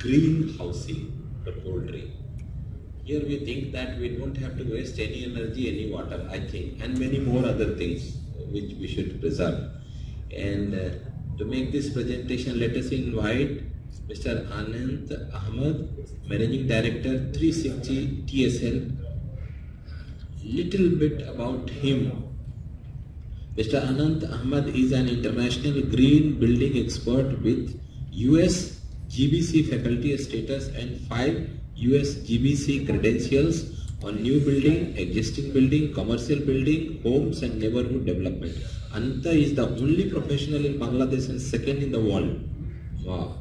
green housing, the poultry. Here we think that we don't have to waste any energy, any water, I think, and many more other things which we should preserve. And to make this presentation, let us invite Mr. Anand Ahmed, Managing Director, 360 TSL. Little bit about him. Mr. Anand Ahmed is an international green building expert with USGBC faculty status and 5 USGBC credentials on new building, existing building, commercial building, homes and neighborhood development. Anta is the only professional in Bangladesh and second in the world. Wow.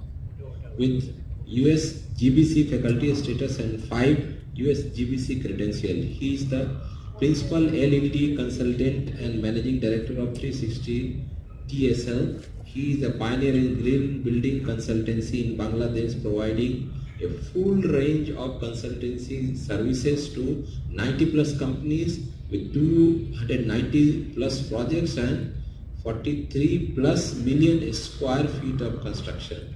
With USGBC faculty status and 5 USGBC credentials. He is the Principal LEED Consultant and Managing Director of 360 TSL. He is a pioneer in green building consultancy in Bangladesh, providing a full range of consultancy services to 90+ companies with 290+ projects and 43+ million square feet of construction.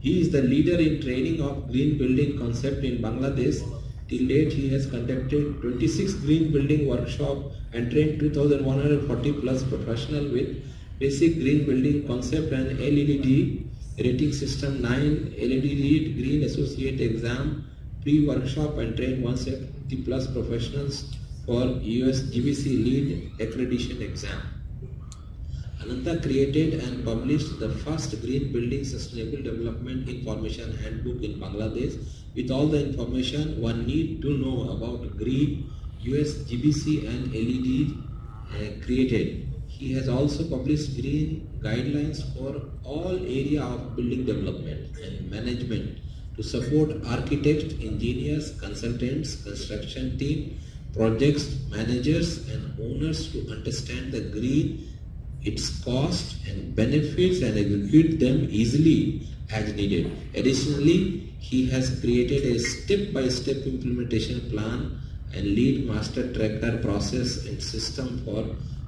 He is the leader in training of green building concept in Bangladesh. Till date, he has conducted 26 green building workshops and trained 2,140+ professionals with basic green building concept and LED rating system, 9 LED green associate exam, pre-workshop, and trained 170+ professionals for USGBC LEED accreditation exam. Ananta created and published the first green building sustainable development information handbook in Bangladesh with all the information one need to know about green, USGBC and LED created. He has also published green guidelines for all area of building development and management to support architects, engineers, consultants, construction team, projects, managers and owners to understand the green, its cost and benefits and execute them easily as needed. Additionally, he has created a step-by-step implementation plan and lead master tracker process and system for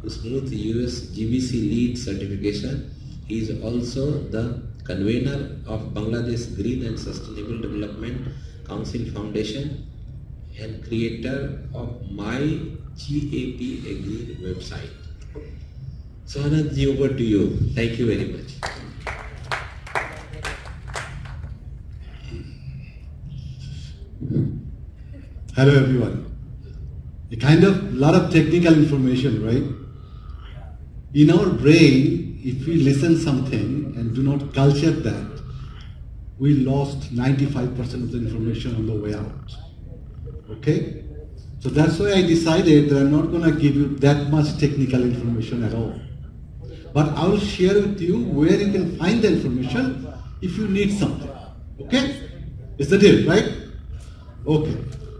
smooth USGBC lead certification. He is also the convener of Bangladesh Green and Sustainable Development Council Foundation and creator of myGAP, a green website. So Anandji, over to you. Thank you very much. Hello everyone. A kind of lot of technical information, right? In our brain, if we listen something and do not culture that, we lost 95% of the information on the way out. Okay? So that's why I decided that I'm not going to give you that much technical information at all. But I will share with you where you can find the information if you need something. Okay? It's the deal, right? Okay.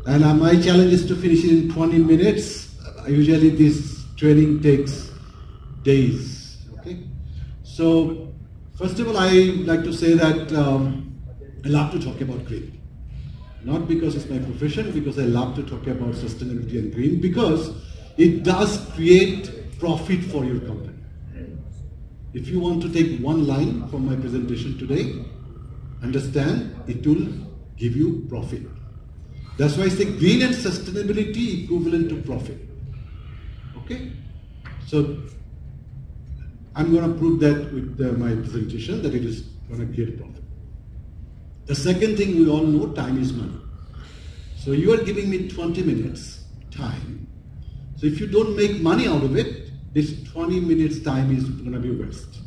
And my challenge is to finish it in 20 minutes. Usually this training takes days. Okay? So, first of all, I like to say that I love to talk about green. Not because it's my profession, because I love to talk about sustainability and green, because it does create profit for your company. If you want to take one line from my presentation today, understand it will give you profit. That's why I say green and sustainability equivalent to profit. Okay? So, I'm going to prove that with my presentation that it is going to create profit. The second thing we all know, time is money. So, you are giving me 20 minutes time. So, if you don't make money out of it, this 20 minutes time is going to be waste.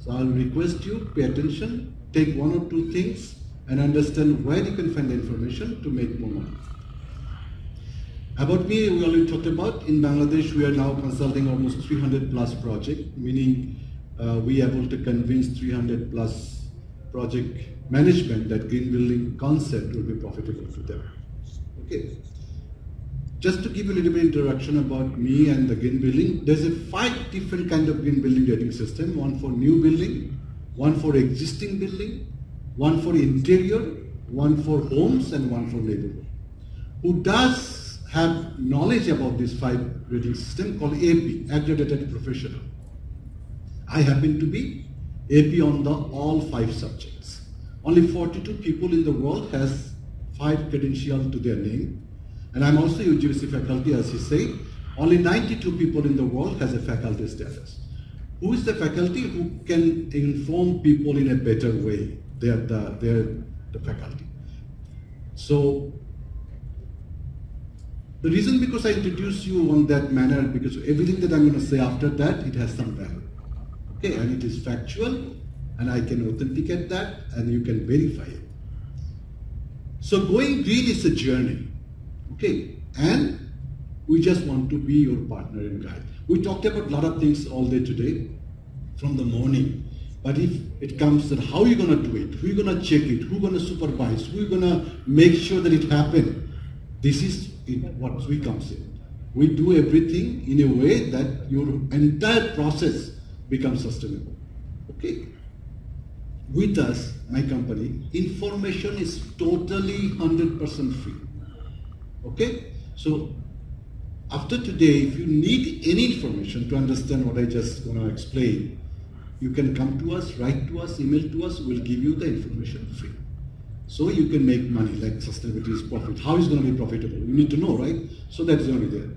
So I'll request you, pay attention, take one or two things and understand where you can find the information to make more money. About me, we already talked about, in Bangladesh we are now consulting almost 300+ projects, meaning we are able to convince 300+ project management that green building concept will be profitable for them. Okay. Just to give you a little bit introduction about me and the green building, there's a 5 different kind of green building rating system, one for new building, one for existing building, one for interior, one for homes and one for neighborhood. Who does have knowledge about this 5 rating system called AP, Accredited Professional. I happen to be AP on all 5 subjects. Only 42 people in the world has 5 credentials to their name. And I'm also USGBC faculty, as you say. Only 92 people in the world has a faculty status. Who is the faculty who can inform people in a better way? They're the faculty. So the reason because I introduced you on that manner, because everything that I'm going to say after that, it has some value. Okay, and it is factual, and I can authenticate that, and you can verify it. So going green is a journey, okay, and we just want to be your partner and guide. We talked about a lot of things all day today, from the morning. But if it comes to how you're going to do it, who you're going to check it, who's going to supervise, who's going to make sure that it happens, this is what we comes in. We do everything in a way that your entire process becomes sustainable. Okay? With us, my company, information is totally 100% free. Okay? So after today, if you need any information to understand what I just going to explain, you can come to us, write to us, email to us, we'll give you the information free. So you can make money, like sustainability is profit. How is it going to be profitable? You need to know, right? So that's going to be there.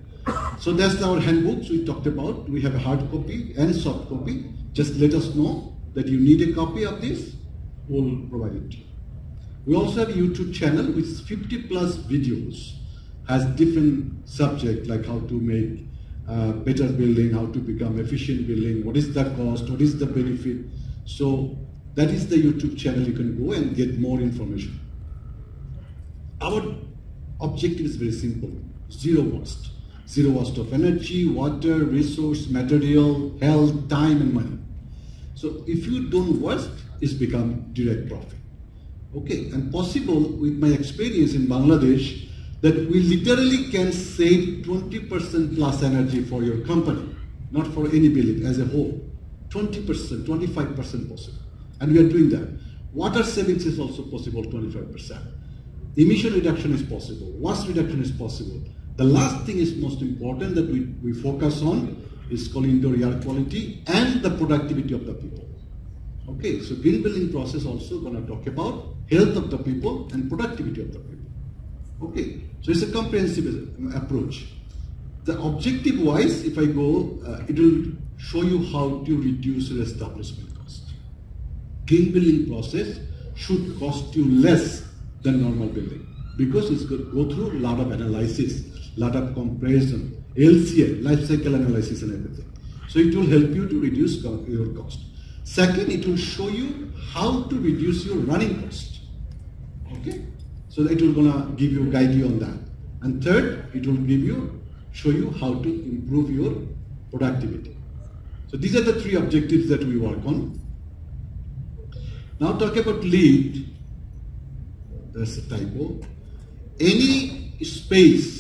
So that's our handbooks we talked about. We have a hard copy and soft copy. Just let us know that you need a copy of this, we'll provide it to you. We also have a YouTube channel with 50+ videos. Has different subject like how to make better building, how to become efficient building, what is the cost, what is the benefit. So that is the YouTube channel, you can go and get more information. Our objective is very simple, zero waste. Zero waste of energy, water, resource, material, health, time and money. So if you don't waste, it's become direct profit. Okay, and possible with my experience in Bangladesh, that we literally can save 20%+ energy for your company, not for any building as a whole. 20%, 25% possible. And we are doing that. Water savings is also possible, 25%. Emission reduction is possible. Waste reduction is possible. The last thing is most important that we focus on is called indoor air quality and the productivity of the people. Okay, so green building process also going to talk about health of the people and productivity of the people. Okay, so it's a comprehensive approach. The objective wise, if I go, it will show you how to reduce your establishment cost. Green building process should cost you less than normal building because it's going to go through a lot of analysis, a lot of comparison, LCA, life cycle analysis and everything. So it will help you to reduce your cost. Second, it will show you how to reduce your running cost. Okay? So it will gonna give you, guide you on that. And third, it will give you, show you how to improve your productivity. So these are the three objectives that we work on. Now talk about LEED. That's a typo. Any space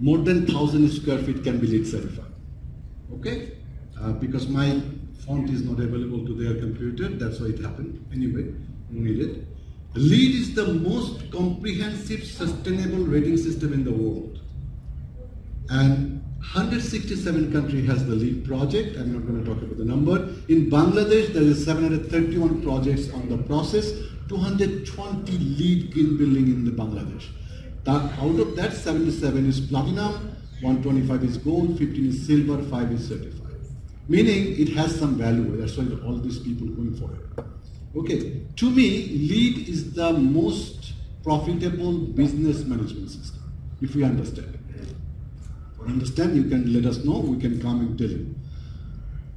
more than 1,000 square feet can be LEED certified. Okay? Because my font is not available to their computer, that's why it happened. Anyway, no needed. LEED is the most comprehensive sustainable rating system in the world, and 167 countries has the LEED project. I'm not going to talk about the number. In Bangladesh, there is 731 projects on the process, 220 LEED green building in the Bangladesh. Out of that, 77 is platinum, 125 is gold, 15 is silver, 5 is certified. Meaning it has some value. That's why all these people going for it. Okay, to me, LEED is the most profitable business management system, if we understand it. If you understand, you can let us know, we can come and tell you.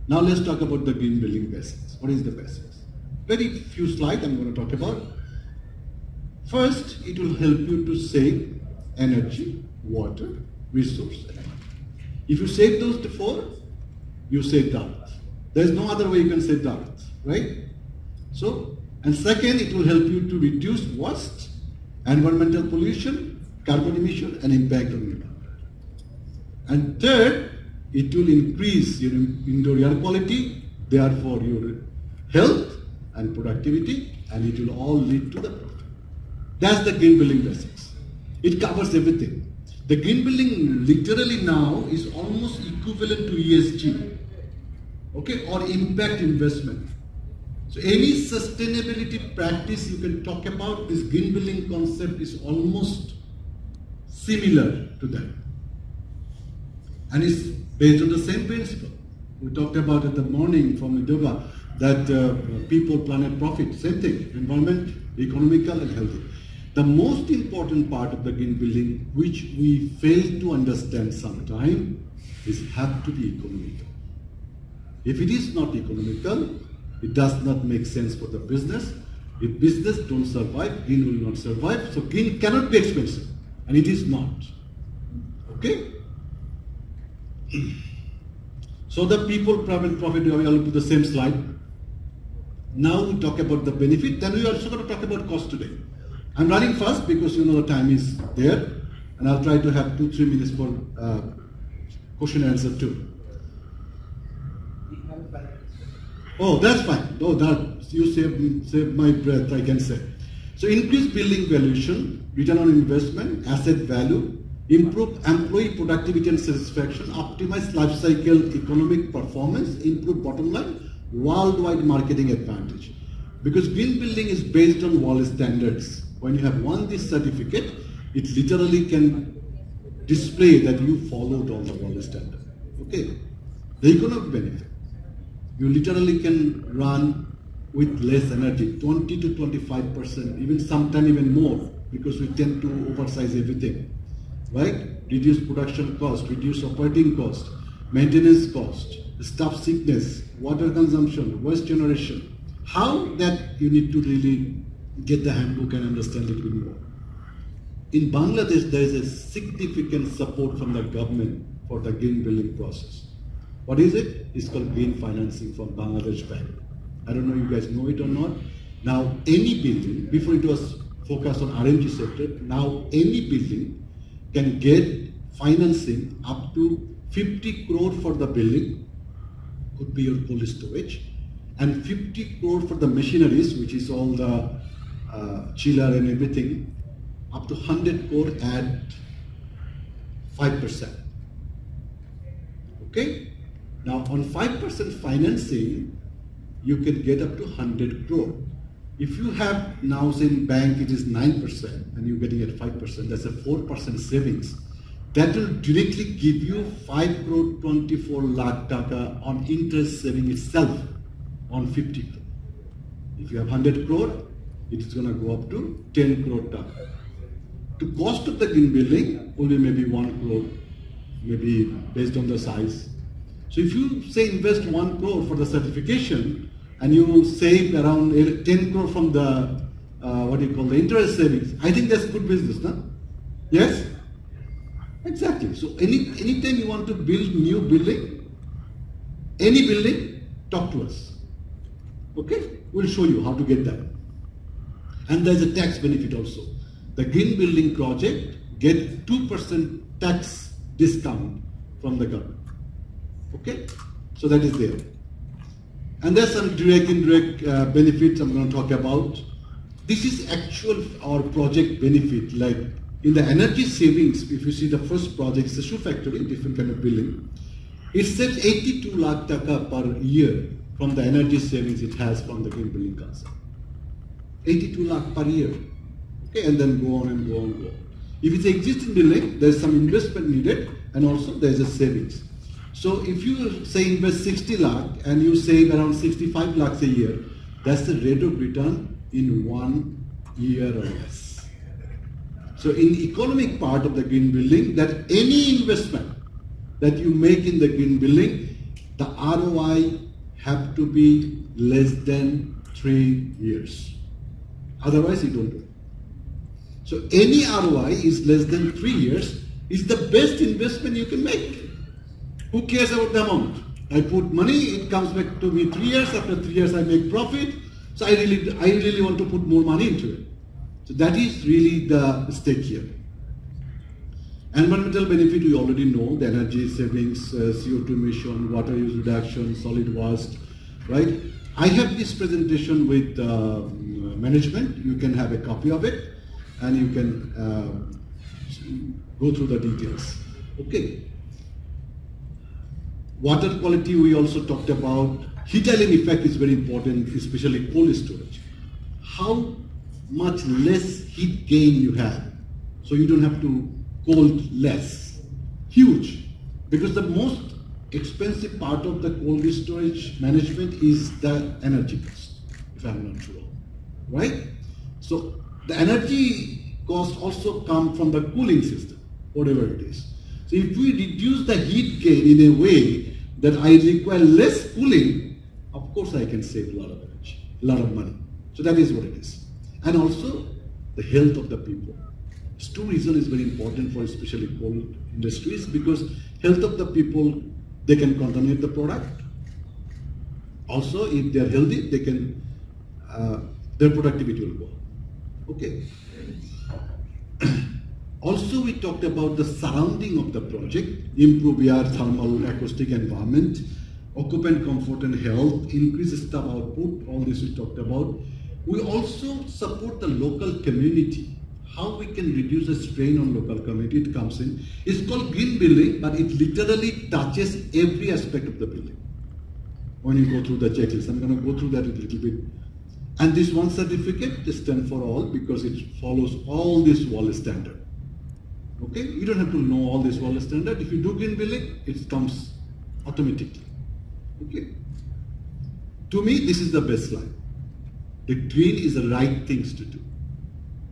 Now let's talk about the green building basics. What is the basics? Very few slides I'm going to talk about. First, it will help you to save energy, water, resource, and energy. If you save those four, you save the earth. There's no other way you can save the earth, right? So, and second, it will help you to reduce waste, environmental pollution, carbon emission, and impact on the environment. And third, it will increase your indoor air quality, therefore your health and productivity, and it will all lead to the profit. That's the green building basics. It covers everything. The green building literally now is almost equivalent to ESG, okay, or impact investment. So any sustainability practice you can talk about, this green building concept is almost similar to that. And it's based on the same principle. We talked about it in the morning from Idova, that people, planet, profit, same thing, environment, economical and healthy. The most important part of the green building, which we fail to understand sometimes, is have to be economical. If it is not economical, it does not make sense for the business. If business don't survive, green will not survive. So green cannot be expensive, and it is not. Okay? So the people, private profit, we all put the same slide. Now we talk about the benefit, then we are also going to talk about cost today. I'm running fast because you know the time is there, and I'll try to have 2-3 minutes for question and answer too. Oh, that's fine. Oh, that you save my breath, I can say. So increase building valuation, return on investment, asset value, improve employee productivity and satisfaction, optimize life cycle economic performance, improve bottom line, worldwide marketing advantage. Because green building is based on WAL standards. When you have won this certificate, it literally can display that you followed all the WAL standards. Okay, the economic benefit. You literally can run with less energy, 20 to 25%, even sometimes even more, because we tend to oversize everything, right? Reduce production cost, reduce operating cost, maintenance cost, staff sickness, water consumption, waste generation. How that you need to really get the handbook and understand a little bit more. In Bangladesh, there is a significant support from the government for the green building process. What is it? It's called green financing from Bangladesh Bank. I don't know you guys know it or not. Now any building, before it was focused on RMG sector, now any building can get financing up to 50 crore for the building, could be your cold storage, and 50 crore for the machineries, which is all the chiller and everything, up to 100 crore at 5%. Okay? Now on 5% financing, you can get up to 100 crore. If you have now say in bank it is 9% and you're getting at 5%, that's a 4% savings. That will directly give you 5 crore 24 lakh taka on interest saving itself on 50 crore. If you have 100 crore, it is going to go up to 10 crore taka. The cost of the green building will be maybe 1 crore, maybe based on the size. So if you say invest 1 crore for the certification and you save around 10 crore from the, what do you call, the interest savings, I think that's good business, no? Yes? Exactly. So anytime you want to build new building, any building, talk to us. Okay? We'll show you how to get that. And there's a tax benefit also. The green building project get 2% tax discount from the government. Okay, so that is there, and there's some direct indirect benefits I'm going to talk about. This is actual our project benefit, like in the energy savings. If you see the first project, it's a shoe factory, different kind of building. It saves 82 lakh taka per year from the energy savings it has from the green building concept. 82 lakh per year. Okay, and then go on and go on and go. If it's an existing building, there's some investment needed, and also there's a savings. So if you say invest 60 lakh and you save around 65 lakhs a year, that's the rate of return in 1 year or less. So in economic part of the green building, that any investment that you make in the green building, the ROI have to be less than 3 years. Otherwise you don't do it. So any ROI is less than 3 years is the best investment you can make. Who cares about the amount? I put money, it comes back to me 3 years, after 3 years I make profit, so I really want to put more money into it. So that is really the stake here. Environmental benefit we already know, the energy savings, CO2 emission, water use reduction, solid waste, right? I have this presentation with management, you can have a copy of it and you can go through the details. Okay. Water quality we also talked about, Heat island effect is very important, especially cold storage. How much less heat gain you have, so you don't have to cold less. Huge, because the most expensive part of the cold storage management is the energy cost, if I'm not wrong, right? So the energy cost also comes from the cooling system, whatever it is. So if we reduce the heat gain in a way that I require less cooling, of course I can save a lot of energy, a lot of money. So that is what it is. And also the health of the people. Tourism is very important for especially coal industries, because health of the people, they can contaminate the product. Also, if they are healthy, they can, their productivity will go. Okay. Also, we talked about the surrounding of the project, improve air, thermal, acoustic environment, occupant comfort and health, increase staff output, all this we talked about. We also support the local community. How we can reduce the strain on local community, it comes in. It's called green building, but it literally touches every aspect of the building. When you go through the checklist, I'm going to go through that a little bit. And this one certificate, this stands for all, because it follows all this wall standard. Okay, you don't have to know all this wall standard. If you do green building, it comes automatically. Okay. To me, this is the baseline. The green is the right things to do.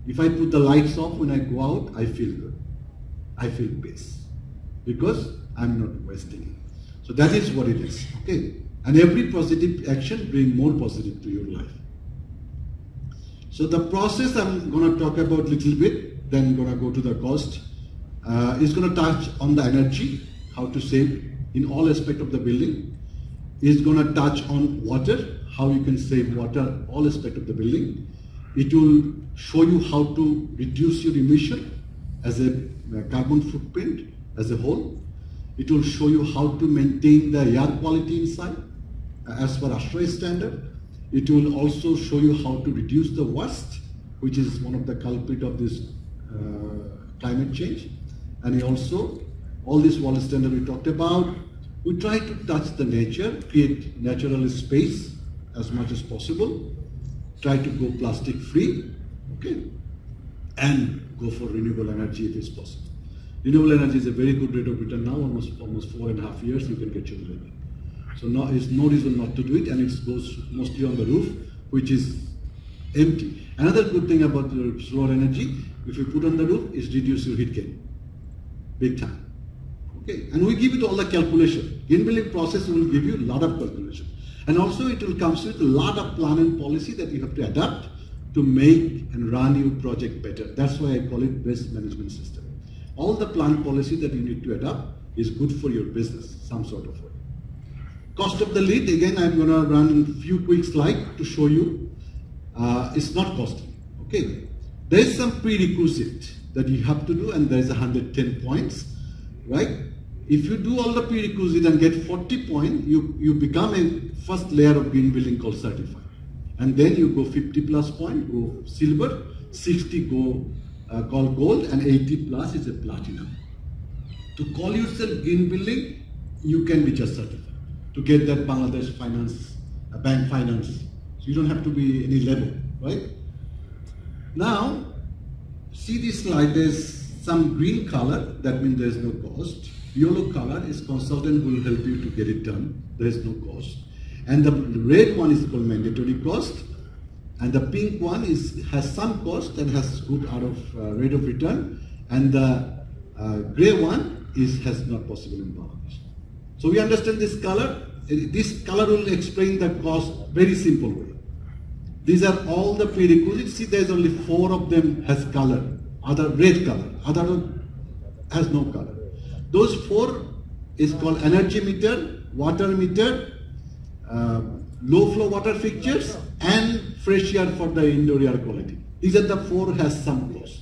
If I put the lights off when I go out, I feel good. I feel peace, because I'm not wasting it. So that is what it is, okay? And every positive action brings more positive to your life. So the process I'm gonna talk about little bit, then gonna go to the cost. It's gonna touch on the energy, how to save in all aspect of the building. It's gonna touch on water, how you can save water, all aspect of the building. It will show you how to reduce your emission as a carbon footprint as a whole. It will show you how to maintain the air quality inside as per ASHRAE standard. It will also show you how to reduce the waste, which is one of the culprit of this climate change. And also, all this wall standard we talked about, we try to touch the nature, create natural space as much as possible. Try to go plastic free, okay, and go for renewable energy if it's possible. Renewable energy is a very good rate of return now, almost 4.5 years you can get your money. So now there's no reason not to do it, and it goes mostly on the roof, which is empty. Another good thing about solar energy, if you put on the roof, is reduce your heat gain, big time. Okay, and we give it all the calculation. Green building process will give you a lot of calculation. And also it will come with a lot of plan and policy that you have to adapt to make and run your project better. That's why I call it waste management system. All the plan policy that you need to adapt is good for your business, some sort of way. Cost of the LEED, again, I'm going to run a few quick slides to show you. It's not costly, okay? There is some prerequisite that you have to do, and there is 110 points, right? If you do all the prerequisites and get 40 points, you become a first layer of green building called certified. And then you go 50 plus point, go silver, 60 go called gold, and 80 plus is a platinum. To call yourself green building, you can be just certified to get that Bangladesh finance, bank finance. So you don't have to be any level, right? Now, see this slide, there's some green color, that means there's no cost. Yellow color is consultant who will help you to get it done. There is no cost. And the red one is called mandatory cost. And the pink one has some cost and has good out of rate of return. And the gray one has not possible in Bangladesh. So we understand this color. This color will explain the cost very simple way. These are all the prerequisites. See, there's only 4 of them has color. Other red color. Other has no color. Those 4 is called energy meter, water meter, low flow water fixtures, and fresh air for the indoor air quality. These are the 4 has some cost.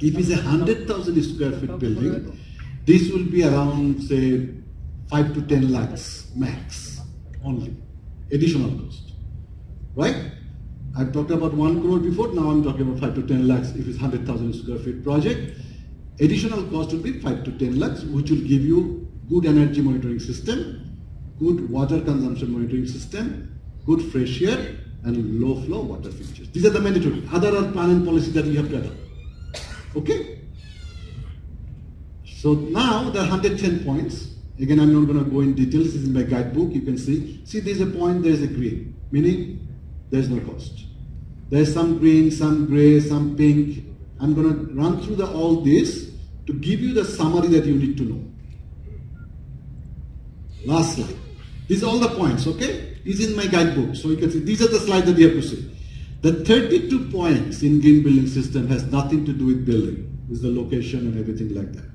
If it's 100,000 square feet building, this will be around say 5 to 10 lakhs max only, additional cost, right? I've talked about 1 crore before, now I'm talking about 5 to 10 lakhs if it's 100,000 square feet project. Additional cost will be 5 to 10 lakhs, which will give you good energy monitoring system, good water consumption monitoring system, good fresh air, and low flow water features. These are the mandatory. Other are plan and policy that we have to adopt. Okay? So now there are 110 points. Again, I'm not going to go in details. This is my guidebook. You can see. See, there's a point, there's a green, meaning there's no cost. There's some green, some gray, some pink. I'm going to run through all this to give you the summary that you need to know. Last slide. These are all the points, okay? Is in my guidebook. So you can see these are the slides that you have to see. The 32 points in green building system has nothing to do with building. It's the location and everything like that.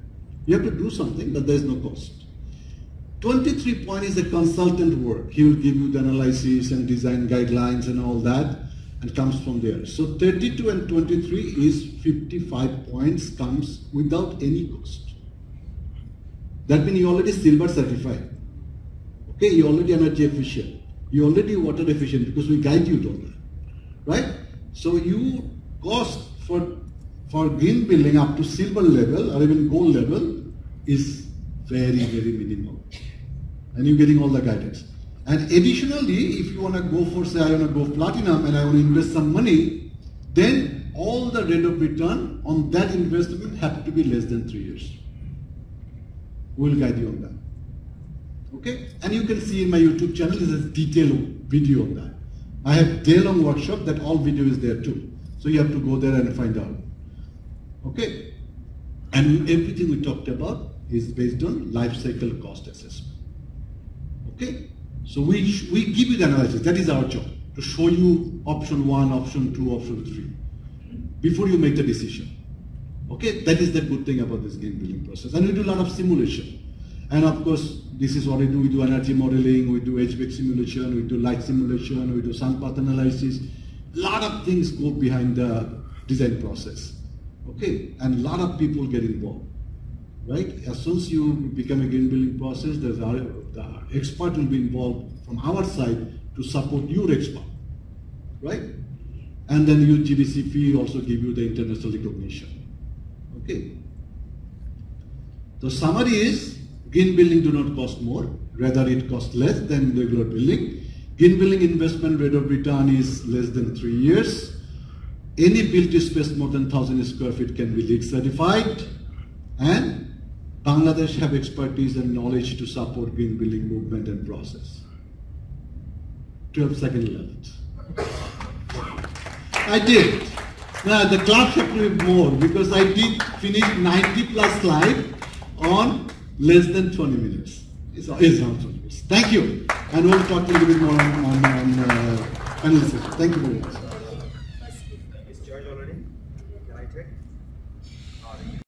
You have to do something, but there's no cost. 23 point is the consultant work. He will give you the analysis and design guidelines and all that, and comes from there. So 32 and 23 is 55 points comes without any cost. That means you already silver certified. Okay, you already energy efficient. You already water efficient because we guide you to all that, right? So you cost for green building up to silver level or even gold level is very, very minimal. And you're getting all the guidance. And additionally, if you want to go for, say, I want to go platinum and I want to invest some money, then all the rate of return on that investment have to be less than 3 years. We'll guide you on that. Okay? And you can see in my YouTube channel, there's a detailed video on that. I have day-long workshop that all video is there too. So you have to go there and find out. Okay? And everything we talked about is based on life cycle cost assessment. Okay? So we give you the analysis. That is our job, to show you option 1, option 2, option 3 before you make the decision. Okay, that is the good thing about this green building process. And we do a lot of simulation. And of course, this is what we do. We do energy modeling, we do HVAC simulation, we do light simulation, we do sun path analysis. A lot of things go behind the design process. Okay, and a lot of people get involved. Right? As soon as you become a green building process, the expert will be involved from our side to support your expert, right? And then USGBC also give you the international recognition, okay? The summary is, green building do not cost more, rather it costs less than regular building. Green building investment rate of return is less than 3 years. Any built space more than 1,000 square feet can be LEED certified. And Bangladesh have expertise and knowledge to support green building movement and process. 12 seconds left. I did. Now the clap have to be more because I did finish 90+ slides on less than 20 minutes. It's around 20 minutes. Thank you. And we'll talk a little bit more on panel session. Thank you very much.